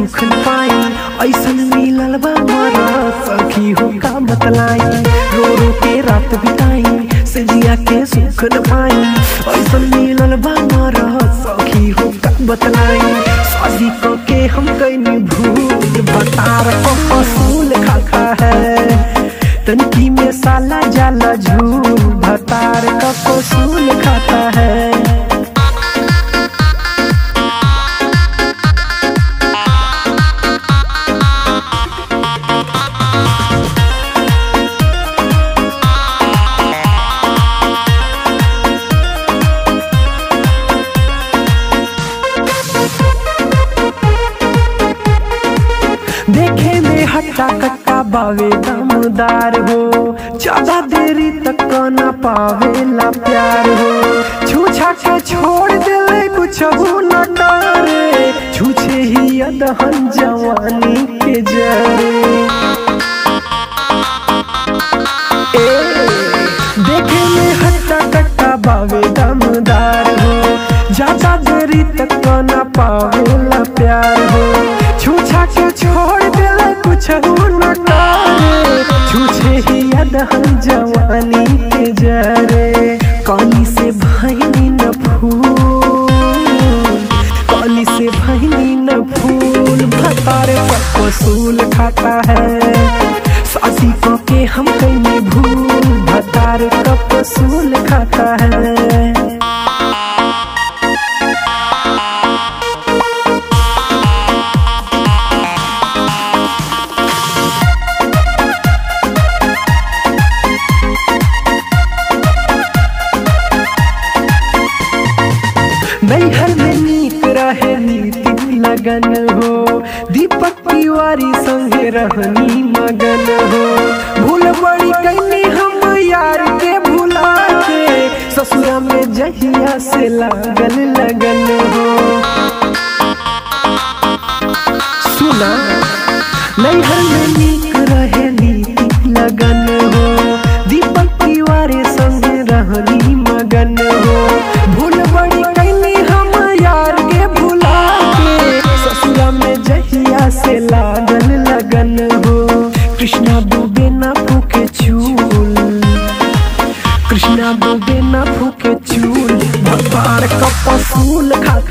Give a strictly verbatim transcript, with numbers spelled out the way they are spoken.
सुख न पाई ऐसन मिलल बा मारा सखी हो का मतलाई रो रो के रात बिताई से जिया के सुख न पाई ऐसन मिलल बा मारा सखी हो का मतलाई शादी करके हम कहीं भूल बतार को फसूल खाखा है तनकी में साला जाला झूल भतार का फसूल खाता है। देखे में हट्टा कट्टा बावे दमदार हो ज्यादा देरी तक ना पावे ला प्यार हो छूछा के छोड़ दिले कुछ भूला तारे छूछे ही अदहन जवानी के जरे ए देखे में हट्टा कट्टा बावे दमदार हो ज्यादा देरी तक ना पावे ला प्यार हो छूछा के छोड़ छूछे ही अदहन जवानी के जरे कौनी से भैनी न भूल कौनी से भैनी न भूल भतार पर फसूल खाता है सासी को के हम कहीं भूल भतार का फसूल खाता है। नैहर में नीक रहे नीति लगन हो दीपक तिवारी संगे रहनी मगन हो भूल बड़ी कहीं हम यार के भुला के ससुरा में जहिया से लागल लगन हो सुना नैहर में नीक रहे नीति लगन हो दीपक तिवारी संगे रहनी मगन हो भूल बड़ी से लागन लगन हो कृष्णा डूबे ना फूके चूल कृष्णा डूबे ना फूके चूल भतार का फसूल खा